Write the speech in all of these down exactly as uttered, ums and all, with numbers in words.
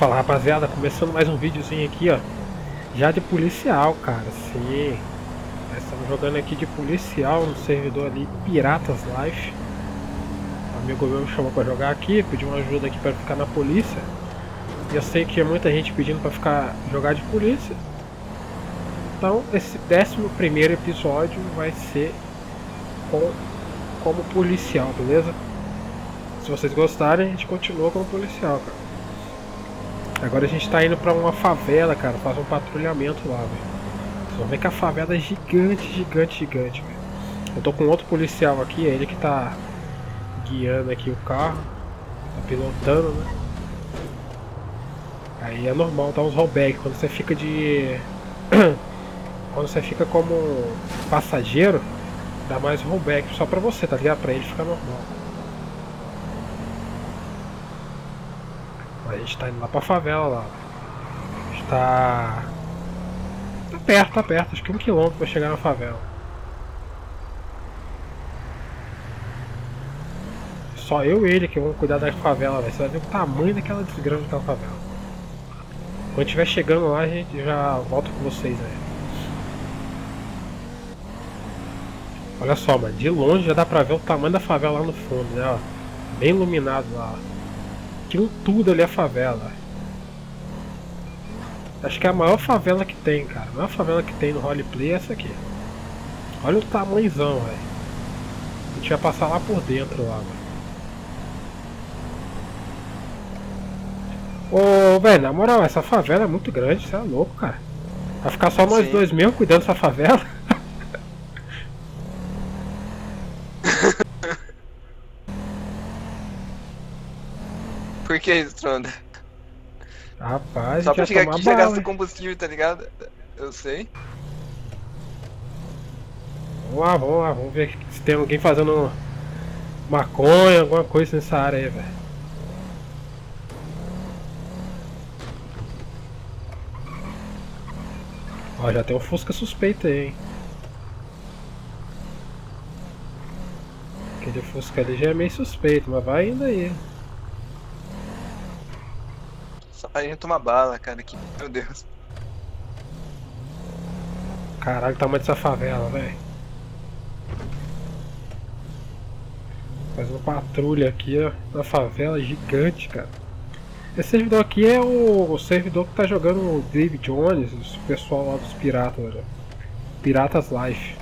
Fala rapaziada, começando mais um videozinho aqui, ó, já de policial, cara. Sim, nós estamos jogando aqui de policial no servidor ali, Piratas Life. Um amigo meu me chamou pra jogar aqui, pediu uma ajuda aqui pra ficar na polícia. E eu sei que é muita gente pedindo pra ficar, jogar de polícia. Então esse décimo primeiro episódio vai ser com, como policial, beleza? Se vocês gostarem, a gente continua como policial, cara. Agora a gente tá indo pra uma favela, cara, fazer um patrulhamento lá, velho. Vocês vão ver que a favela é gigante, gigante, gigante, velho. Eu tô com outro policial aqui, é ele que tá guiando aqui o carro, tá pilotando, né? Aí é normal, tá uns rollback, quando você fica de... quando você fica como passageiro, dá mais rollback só pra você, tá ligado? Pra ele fica normal. A gente tá indo lá pra favela lá. A gente tá... tá perto, tá perto. Acho que um quilômetro pra chegar na favela. Só eu e ele que vão cuidar da favela, velho. Você vai ver o tamanho daquela desgrama daquela favela. Quando estiver chegando lá, a gente já volta com vocês aí. Olha só, mano. De longe já dá pra ver o tamanho da favela lá no fundo, né? Ó, bem iluminado lá. Aquilo tudo ali é favela. Acho que é a maior favela que tem, cara. A maior favela que tem no roleplay é essa aqui. Olha o tamanhozão, velho. A gente vai passar lá por dentro, lá, velho. Ô, velho, na moral, essa favela é muito grande, você é louco, cara. Vai ficar só nós Sim. dois mesmo cuidando dessa favela? Por que isso, Tronda? Rapaz, só pra chegar aqui já gasta combustível, tá ligado? Eu sei. Vamos lá, vamos lá, vamos ver se tem alguém fazendo maconha, alguma coisa nessa área aí, velho. Ó, já tem um Fusca suspeito aí, hein? Aquele Fusca ali já é meio suspeito, mas vai ainda aí. Só pra gente tomar bala, cara, que meu Deus. Caralho, o tamanho dessa favela, velho. Faz uma patrulha aqui, ó, na favela gigante, cara. Esse servidor aqui é o, o servidor que tá jogando o Dave Jones, o pessoal lá dos Piratas, né? Piratas Life.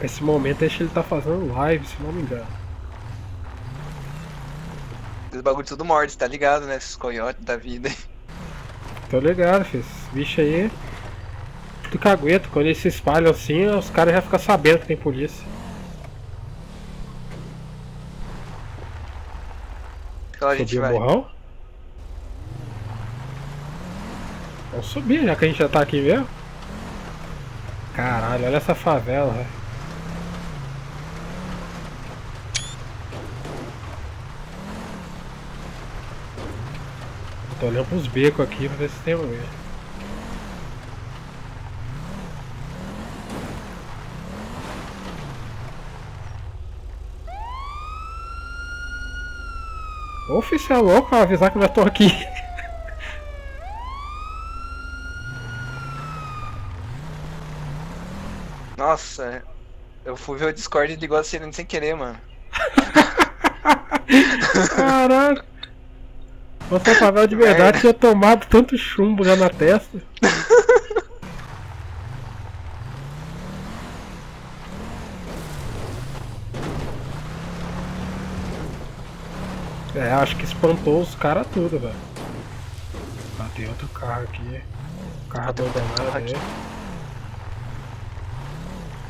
Nesse momento acho que ele tá fazendo live, se não me engano. Esse bagulho tudo morde, tá ligado, né? Esses coiotes da vida aí. Tô ligado, filho. Esses bichos aí. Tudo cagueta. Quando eles se espalham assim, os caras já ficam sabendo que tem polícia. Claro, a gente vai. Subiu o morrão? Vamos subir, já que a gente já tá aqui mesmo. Caralho, olha essa favela, velho. Tô olhando pros becos aqui pra ver se tem alguém. Ô, filho, você é louco, pra avisar que eu já tô aqui. Nossa, eu fui ver o Discord e ligou a sirene sem querer, mano. Caraca. Você é favela de verdade, tinha tomado tanto chumbo já na testa. É, acho que espantou os caras tudo, velho. Ah, tem outro carro aqui. Carro abandonado aí.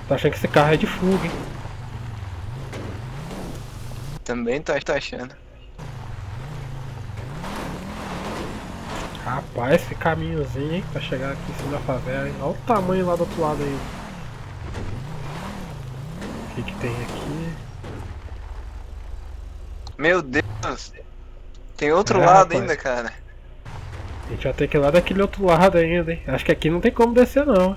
Tô achando que esse carro é de fuga, hein? Também tá, tá achando. Rapaz, esse caminhozinho, hein, pra chegar aqui em cima da favela, hein? Olha o tamanho lá do outro lado aí. O que que tem aqui? Meu Deus! Tem outro é, lado rapaz. Ainda, cara. A gente vai ter que ir lá daquele outro lado ainda, hein? Acho que aqui não tem como descer, não.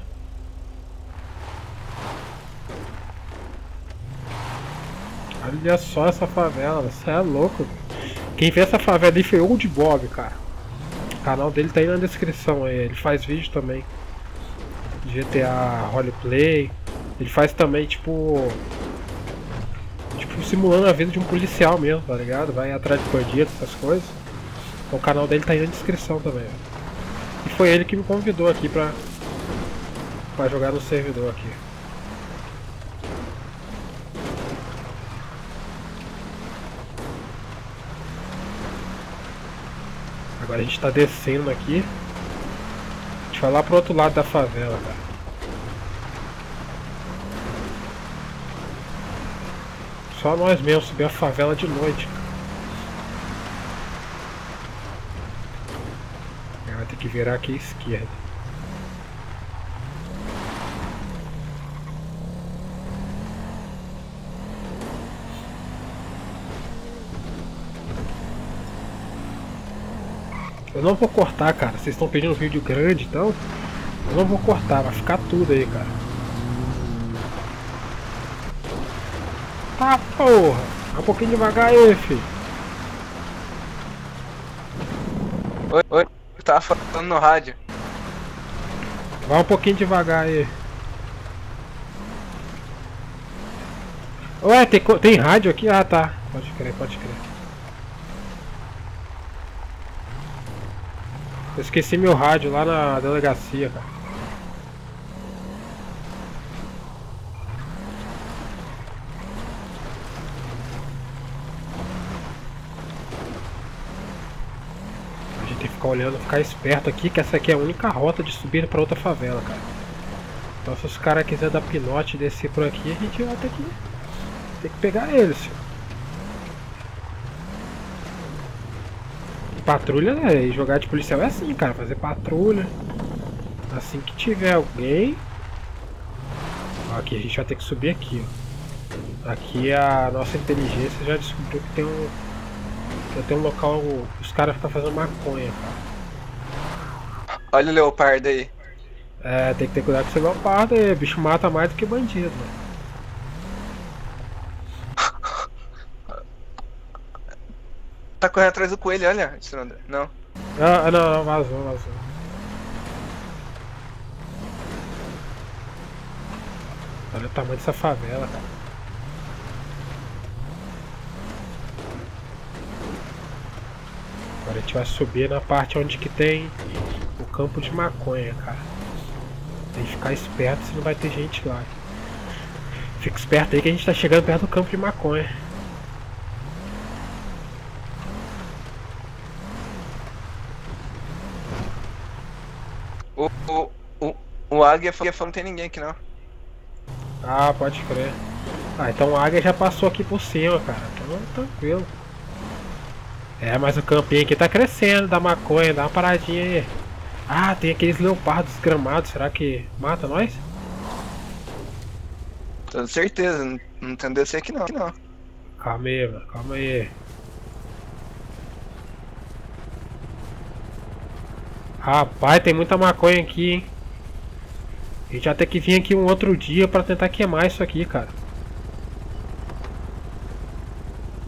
Olha só essa favela, você é louco, velho. Quem vê essa favela aí foi Old Bob, cara. O canal dele tá aí na descrição, ele faz vídeo também. G T A roleplay. Ele faz também tipo... Tipo, simulando a vida de um policial mesmo, tá ligado? Vai atrás de bandido, essas coisas. Então, o canal dele tá aí na descrição também. E foi ele que me convidou aqui pra... Pra jogar no servidor aqui. Agora a gente tá descendo aqui. A gente vai lá pro outro lado da favela, cara. Só nós mesmos subir a favela de noite. Vai ter que virar aqui à esquerda. Eu não vou cortar, cara. Vocês estão pedindo um vídeo grande, então eu não vou cortar. Vai ficar tudo aí, cara. Ah, porra! Vai um pouquinho devagar aí, filho. Oi, oi, eu tava falando no rádio. Vai um pouquinho devagar aí. Ué, tem, tem rádio aqui? Ah, tá. Pode crer, pode crer. Eu esqueci meu rádio lá na delegacia, cara. Olhando, ficar esperto aqui, que essa aqui é a única rota de subir para outra favela, cara. Então se os caras quiserem dar pinote e descer por aqui, a gente vai ter que, ter que pegar eles. Patrulha, né? E jogar de policial é assim, cara, fazer patrulha. Assim que tiver alguém... Aqui, a gente vai ter que subir aqui, ó. Aqui a nossa inteligência já descobriu que tem um... Eu tenho um local os caras ficam fazendo maconha, cara. Olha o leopardo aí. É, tem que ter cuidado com esse leopardo aí. Bicho mata mais do que bandido, mano. Tá correndo atrás do coelho, olha, Estrandra. Não. Ah, não, não, vazou, vazou. Olha o tamanho dessa favela, cara. Agora a gente vai subir na parte onde que tem o campo de maconha, cara. Tem que ficar esperto, senão vai ter gente lá. Fica esperto aí que a gente tá chegando perto do campo de maconha. O, o, o, o águia falou que não tem ninguém aqui não. Ah, pode crer. Ah, então a águia já passou aqui por cima, cara. Então tranquilo. É, mas o campinho aqui tá crescendo, dá maconha, dá uma paradinha aí. Ah, tem aqueles leopardos gramados, será que mata nós? Tô certeza, não, não tem D C aqui não, não. Calma aí, mano, calma aí. Rapaz, tem muita maconha aqui, hein. A gente vai ter que vir aqui um outro dia pra tentar queimar isso aqui, cara.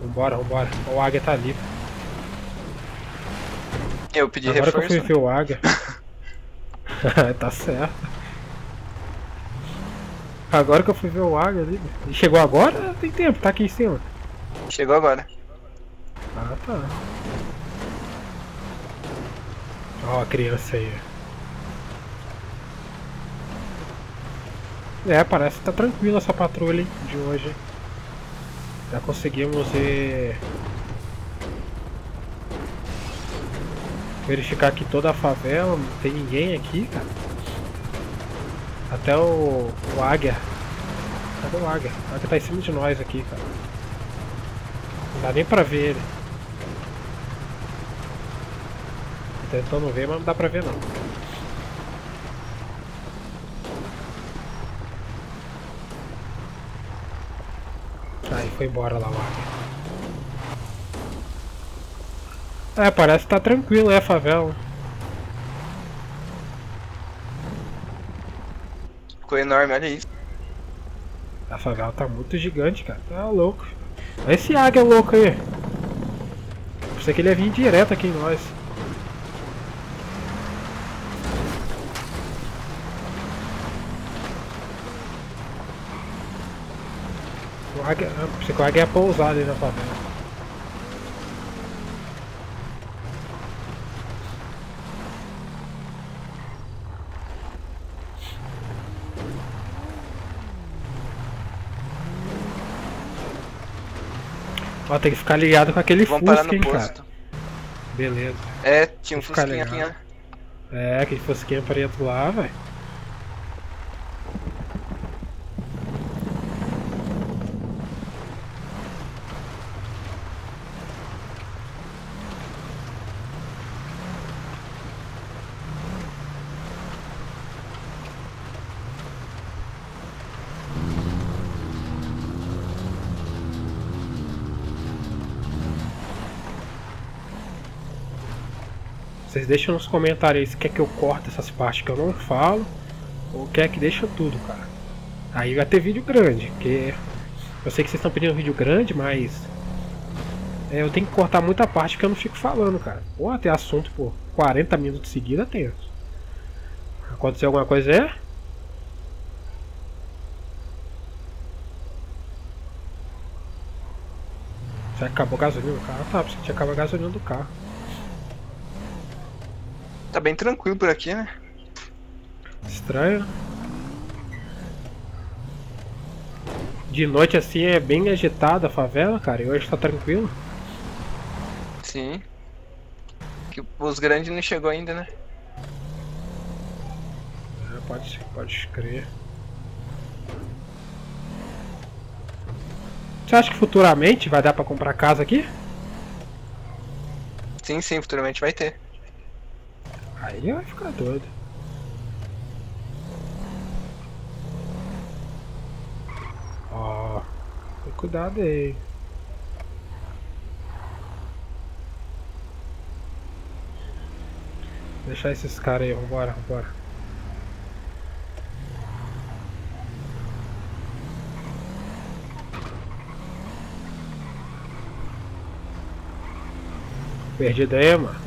Vambora, vambora, o águia tá livre. Eu pedi agora reforço. Que eu fui ver o águia. Tá certo. Agora que eu fui ver o águia ali. Chegou agora? Tem tempo, tá aqui em cima. Chegou agora. Ah, tá. Ó, a criança aí. É, parece que tá tranquila essa patrulha, hein, de hoje. Já conseguimos ir... Verificar aqui toda a favela, não tem ninguém aqui, cara. Até o, o águia. Cadê o águia? O águia tá em cima de nós aqui, cara. Não dá nem pra ver ele. Tô tentando ver, mas não dá pra ver não. Aí foi embora lá o águia. É, parece que tá tranquilo, é, a favela. Ficou enorme, olha isso. A favela tá muito gigante, cara. Tá louco. Olha esse águia louco aí. Os Pensei que ele ia vir direto aqui em nós. Pensei que o águia ia pousar ali na favela. Ó, tem que ficar ligado com aquele Vamos Fusca, parar no hein, posto. Cara. Beleza. É, tinha um Fusquinha aqui, né? É, aquele Fusquinha preto lá, velho. Vocês deixam nos comentários se quer que eu corte essas partes que eu não falo ou quer que deixa tudo, cara. Aí vai ter vídeo grande, porque eu sei que vocês estão pedindo vídeo grande, mas é, eu tenho que cortar muita parte que eu não fico falando, cara. Ou ter assunto por quarenta minutos seguida tem. Aconteceu alguma coisa aí? Será que acabou a gasolina do carro? Tá, precisa acabar a gasolina do carro. Tá bem tranquilo por aqui, né? Estranho. De noite assim é bem agitada a favela, cara, e hoje tá tranquilo. Sim. Que os grandes não chegou ainda, né? É, pode, pode crer. Você acha que futuramente vai dar pra comprar casa aqui? Sim, sim, futuramente vai ter. Aí vai ficar doido. Ó, oh, cuidado aí. Deixar esses caras aí, vambora, vambora. Perdido aí, mano.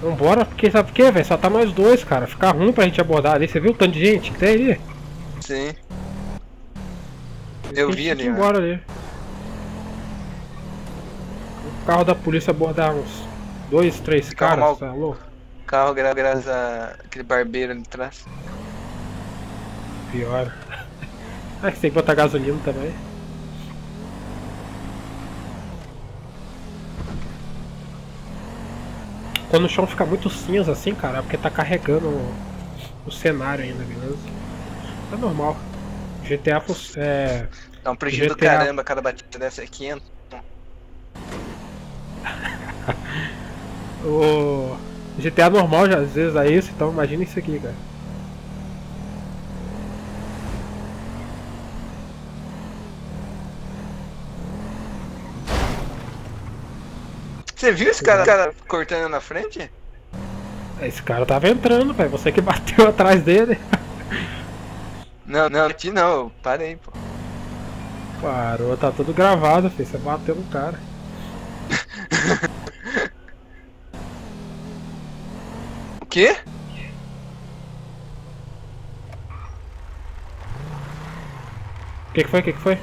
Vambora, porque sabe por quê, velho? Só tá nós dois, cara. Fica ruim pra gente abordar ali. Você viu o tanto de gente que tem ali? Sim. Eu vi ali. Embora ali. O carro da polícia abordar uns dois, três caras, tá louco? Carro gra graças a aquele barbeiro ali atrás. Pior. Ah, que tem que botar gasolina também. Quando o chão fica muito cinza assim, cara, é porque tá carregando o, o cenário ainda, beleza? É normal. G T A é. Dá um prejuízo do caramba, cada batida dessa é quinhentos. O G T A normal já às vezes é isso, então imagina isso aqui, cara. Você viu esse cara, cara cortando na frente? Esse cara tava entrando, velho. Você que bateu atrás dele. Não, não, não, não. Parei, pô. Parou, tá tudo gravado, filho. Você bateu no cara. O quê? O que que foi? O que que foi?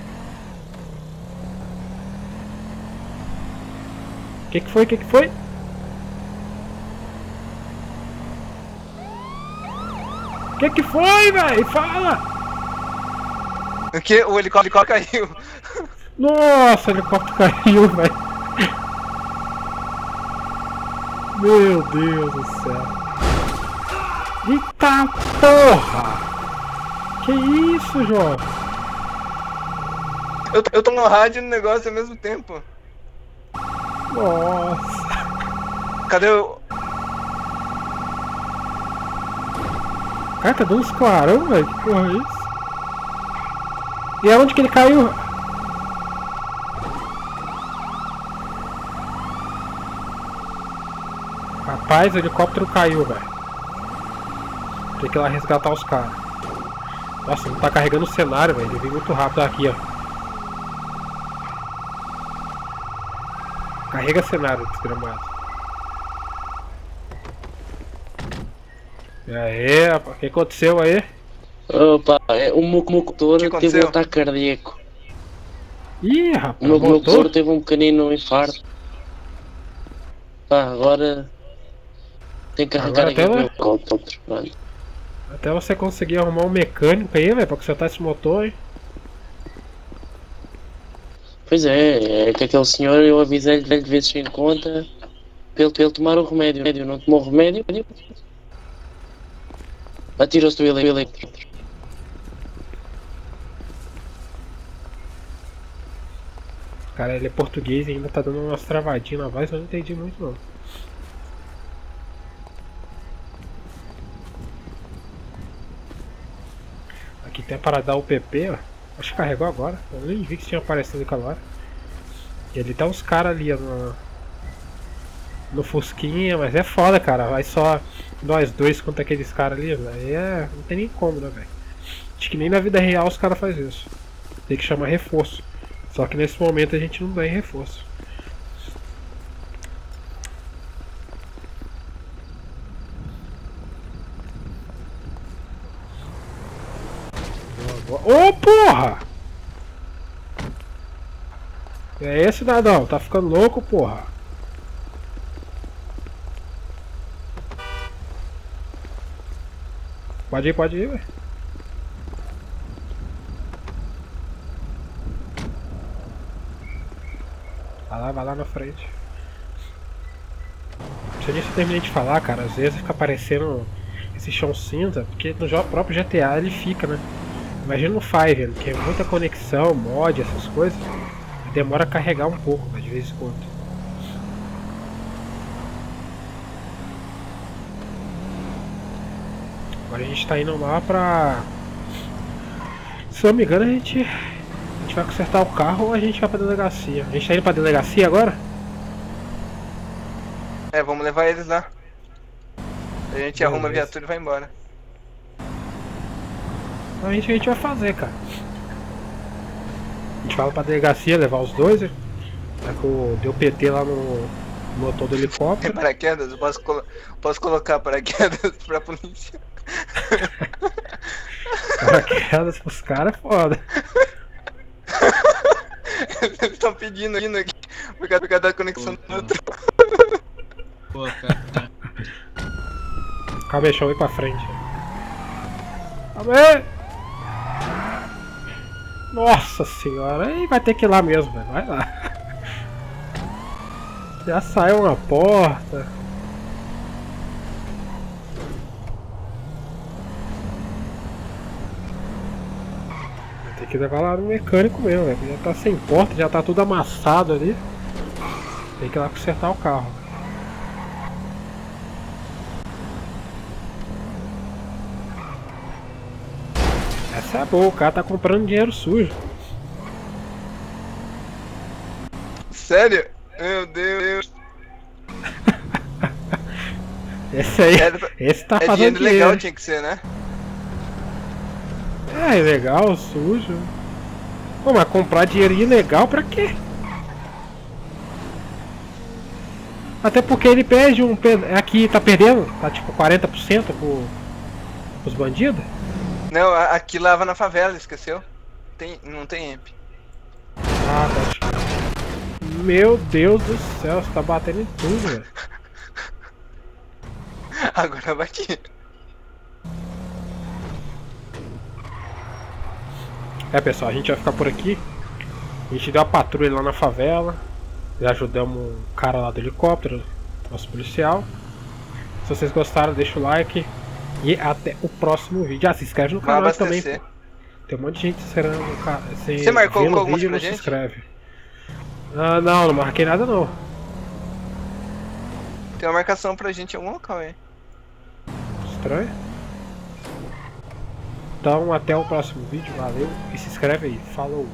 Que que foi? Que que foi? Que que foi, velho? Fala! O que? O helicóptero caiu! Nossa, o helicóptero caiu, velho! Meu Deus do céu! Eita porra! Que isso, João? Eu, eu tô no rádio e no negócio ao mesmo tempo. Nossa! Cadê o... Cara, cadê uns clarão, velho? Que porra é isso? E aonde que ele caiu? Rapaz, o helicóptero caiu, velho. Tem que ir lá resgatar os caras. Nossa, não tá carregando o cenário, velho. Ele vem muito rápido aqui, ó. Carrega cenário, desgramado. E aí, rapaz, o que aconteceu aí? Opa, o meu motor teve um ataque cardíaco. Ih, rapaz, o meu motor teve um pequenino infarto. Pá, agora tem que arrancar aqui o meu conto, mano. Até você conseguir arrumar um mecânico aí, velho, pra consertar esse motor, hein? Pois é, é que aquele senhor eu avisei-lhe dez vezes sem conta pra ele, pra ele tomar o remédio. Ele não tomou o remédio, atirou-se do elétrico. Cara, ele é português e ainda tá dando umas travadinhas na voz, eu não entendi muito não. Aqui tem a parada U P P, ó. Acho que carregou agora. Eu nem vi que tinha aparecido aquela hora. E ali tá uns caras ali, ó, no... no Fusquinha, mas é foda, cara. Vai só nós dois contra aqueles caras ali, velho. É... não tem nem como, né, velho? Acho que nem na vida real os caras fazem isso. Tem que chamar reforço. Só que nesse momento a gente não dá em reforço. Ô, oh, porra! E aí, cidadão? Tá ficando louco, porra? Pode ir, pode ir, velho. Vai lá, vai lá na frente. Não precisa nem se eu terminei de falar, cara. Às vezes fica aparecendo esse chão cinza, porque no jogo próprio G T A ele fica, né? Imagina no Five, né? Que é muita conexão, mod, essas coisas. Demora a carregar um pouco, mas de vez em quando. Agora a gente tá indo lá pra... se eu não me engano a gente... a gente vai consertar o carro ou a gente vai pra delegacia? A gente tá indo pra delegacia agora? É, vamos levar eles lá. A gente Beleza. Arruma a viatura e vai embora. A gente, a gente vai fazer, cara. A gente vai pra delegacia, levar os dois. Né? Deu P T lá no motor do helicóptero. Tem paraquedas? Posso, colo posso colocar paraquedas pra polícia? Paraquedas pros caras é foda. Eles estão pedindo aqui por causa da conexão do outro. Pô, cara. Calma aí, deixa eu ir pra frente. Calma aí! Nossa senhora, aí vai ter que ir lá mesmo, velho. Vai lá. Já saiu uma porta. Tem que levar lá no mecânico mesmo, velho. Já tá sem porta, já tá tudo amassado ali. Tem que ir lá consertar o carro. Essa é boa, o cara tá comprando dinheiro sujo. Sério? Meu Deus. Esse aí, esse tá fazendo dinheiro. É dinheiro legal, tinha que ser, né? Ah, é legal, sujo. Pô, mas comprar dinheiro ilegal pra quê? Até porque ele perde um... aqui tá perdendo? Tá tipo quarenta por cento pro... os bandidos? Não, aqui lava na favela, esqueceu? Tem... não tem E M P. Ah, tá. Meu Deus do céu, você tá batendo em tudo, velho. Agora bati. É, pessoal, a gente vai ficar por aqui. A gente deu a patrulha lá na favela. Já ajudamos um cara lá do helicóptero, nosso policial. Se vocês gostaram, deixa o like. E até o próximo vídeo. Ah, se inscreve no canal também. Tem um monte de gente esperando o cara. Você marcou alguma coisa pra gente? Se inscreve. Ah, não, não marquei nada não. Tem uma marcação pra gente em algum local, hein? Estranho. Então, até o próximo vídeo, valeu e se inscreve aí, falou!